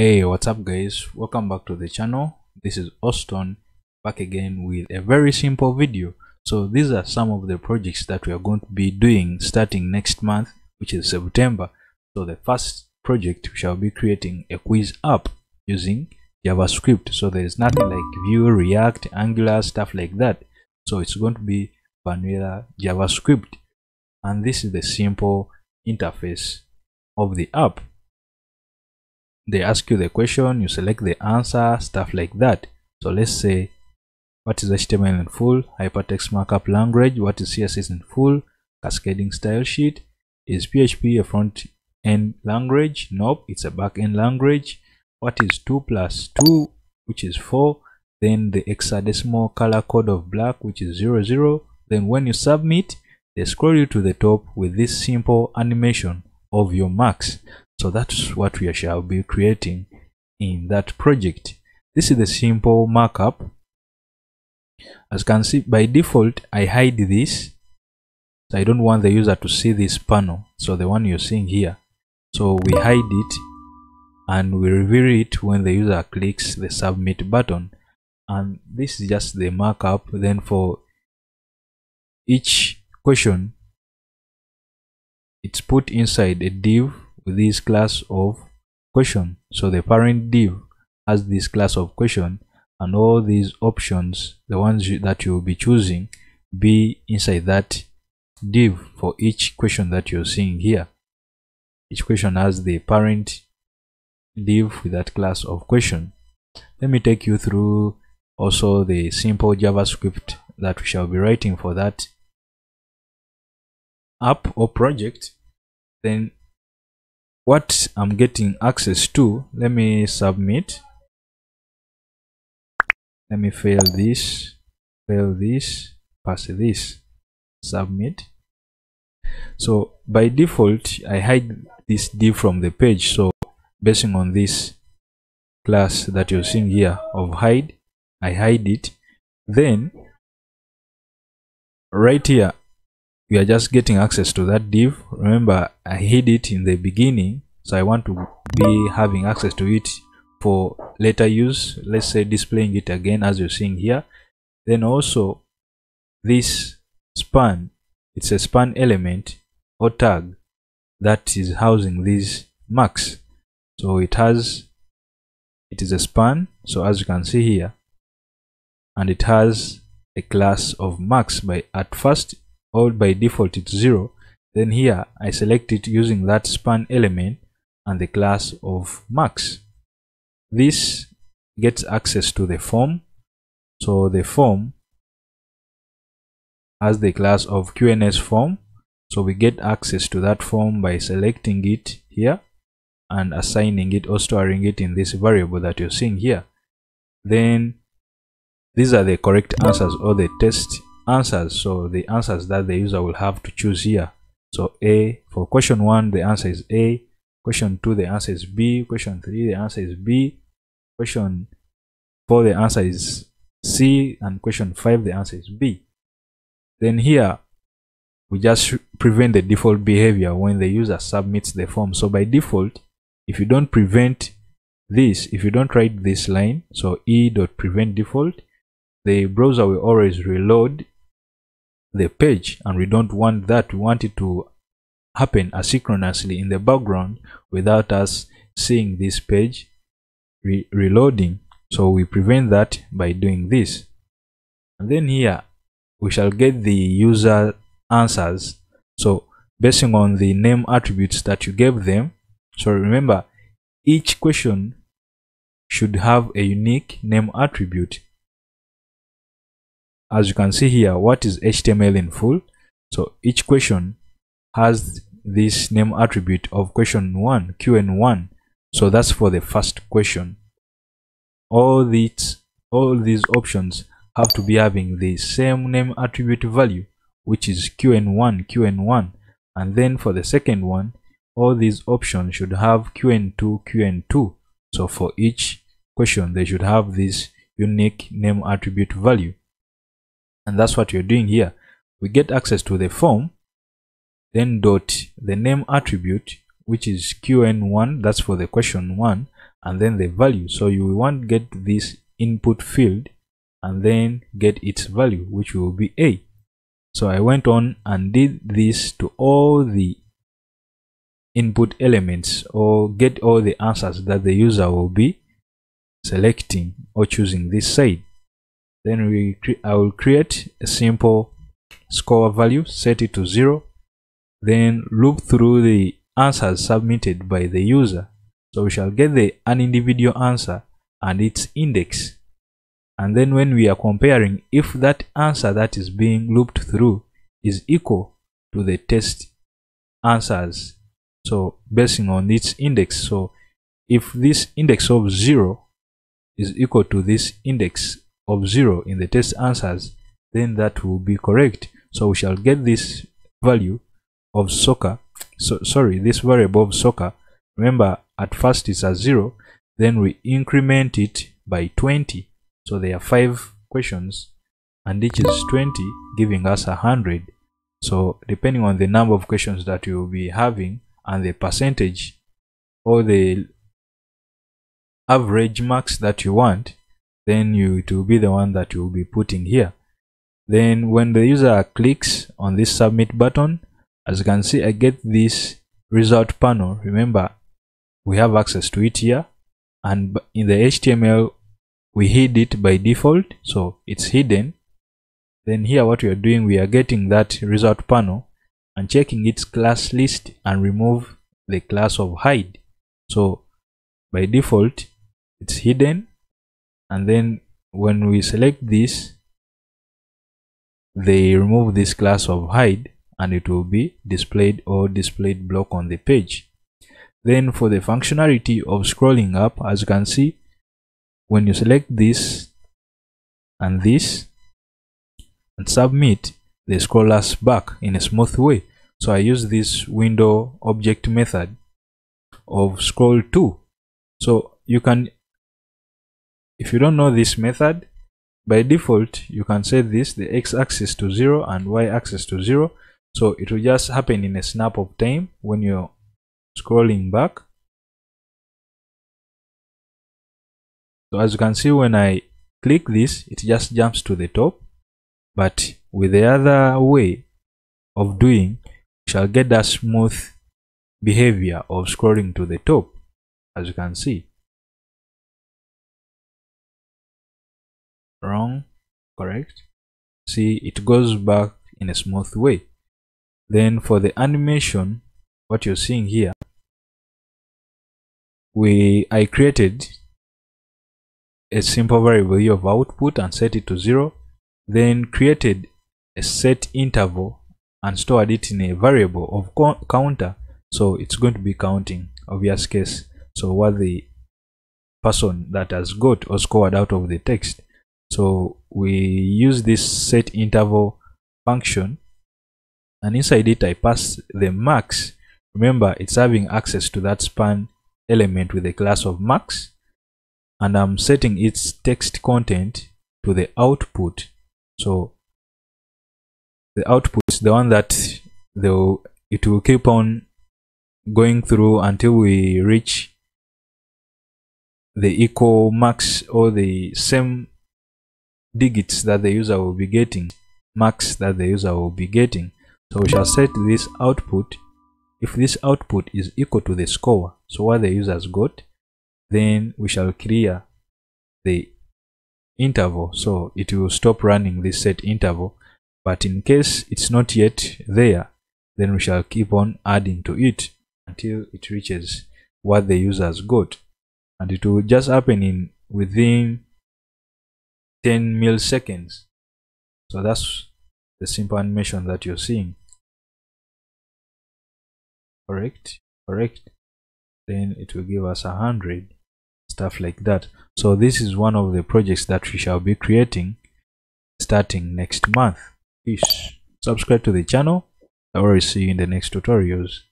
Hey, what's up guys, welcome back to the channel. This is Oston, back again with a very simple video. So these are some of the projects that we are going to be doing starting next month, which is September. So the first project, we shall be creating a quiz app using JavaScript. So there is nothing like Vue, React, Angular, stuff like that. So it's going to be vanilla JavaScript, and this is the simple interface of the app. They ask you the question, you select the answer, stuff like that. So let's say, what is HTML in full? Hypertext markup language. What is CSS in full? Cascading style sheet. Is PHP a front end language? Nope, it's a back end language. What is 2 plus 2, which is 4? Then the hexadecimal color code of black, which is 00. Then when you submit, they scroll you to the top with this simple animation of your marks. So that's what we shall be creating in that project. This is the simple markup. As you can see, by default I hide this, so I don't want the user to see this panel, so the one you're seeing here. So we hide it and we reveal it when the user clicks the submit button. And this is just the markup. Then for each question, it's put inside a div with this class of question. So the parent div has this class of question, and all these options, the ones that you will be choosing, be inside that div for each question that you're seeing here. Each question has the parent div with that class of question. Let me take you through also the simple JavaScript that we shall be writing for that app or project. Then what I'm getting access to, let me submit, let me fail this, pass this, submit. So by default I hide this div from the page, so basing on this class that you're seeing here of hide, I hide it. Then right here we are just getting access to that div. Remember, I hid it in the beginning, so I want to be having access to it for later use. Let's say displaying it again as you're seeing here. Then also this span, it's a span element or tag that is housing these marks. So it is a span, so as you can see here, and it has a class of marks. By at first, all by default it's 0. Then here I select it using that span element and the class of marks. This gets access to the form, so the form has the class of QNS form, so we get access to that form by selecting it here and assigning it or storing it in this variable that you're seeing here. Then these are the correct answers or the test answers, so the answers that the user will have to choose here. So A for question 1, the answer is A. Question 2, the answer is B. Question 3, the answer is B. Question 4, the answer is C, and question 5, the answer is B. Then here we just prevent the default behavior when the user submits the form. So by default, if you don't prevent this, if you don't write this line, so e.prevent default, the browser will always reload the page, and we don't want that. We want it to happen asynchronously in the background without us seeing this page reloading. So we prevent that by doing this. And then here we shall get the user answers, so basing on the name attributes that you gave them. So remember, each question should have a unique name attribute. As you can see here, what is HTML in full? So each question has this name attribute of question 1, QN1. So that's for the first question. All these options have to be having the same name attribute value, which is QN1. And then for the second one, all these options should have QN2. So for each question, they should have this unique name attribute value. And that's what you're doing here. We get access to the form, then dot the name attribute, which is QN1, that's for the question 1, and then the value. So you want to get this input field and then get its value, which will be A. So I went on and did this to all the input elements, or get all the answers that the user will be selecting or choosing this side. Then I will create a simple score value, set it to 0, then loop through the answers submitted by the user. So we shall get an individual answer and its index. And then when we are comparing, if that answer that is being looped through is equal to the test answers, so basing on its index. So if this index of 0 is equal to this index of 0 in the test answers, then that will be correct. So we shall get this value of soccer, this variable of soccer. Remember, at first it's a 0, then we increment it by 20. So there are 5 questions and each is 20, giving us 100. So depending on the number of questions that you will be having and the percentage or the average marks that you want, then it will be the one that you will be putting here. Then when the user clicks on this submit button, as you can see, I get this result panel. Remember, we have access to it here, and in the HTML we hid it by default, so it's hidden. Then here what we are doing, we are getting that result panel and checking its class list and remove the class of hide. So by default it's hidden, and then when we select this, they remove this class of hide and it will be displayed or displayed block on the page. Then for the functionality of scrolling up, as you can see, when you select this and submit, they scroll us back in a smooth way. So I use this window object method of scroll to. So you can, if you don't know this method, by default you can set this, the x-axis to 0 and y-axis to 0, so it will just happen in a snap of time when you're scrolling back. So as you can see, when I click this, it just jumps to the top. But with the other way of doing, you shall get that smooth behavior of scrolling to the top, as you can see. Wrong, correct. See, it goes back in a smooth way. Then for the animation, what you're seeing here, I created a simple variable of output and set it to 0, then created a set interval and stored it in a variable of counter, so it's going to be counting obvious case, so what the person that has got or scored out of the text. So we use this set interval function, and inside it I pass the max. Remember, it's having access to that span element with the class of max, and I'm setting its text content to the output. So the output is the one that it will keep on going through until we reach the equal max, or the same digits that the user will be getting, max that the user will be getting. So we shall set this output, if this output is equal to the score, so what the user has got, then we shall clear the interval, so it will stop running this set interval. But in case it's not yet there, then we shall keep on adding to it until it reaches what the user has got, and it will just happen in within 10 milliseconds. So that's the simple animation that you're seeing. Correct. Then it will give us 100, stuff like that. So this is one of the projects that we shall be creating starting next month. Please subscribe to the channel. I will see you in the next tutorials.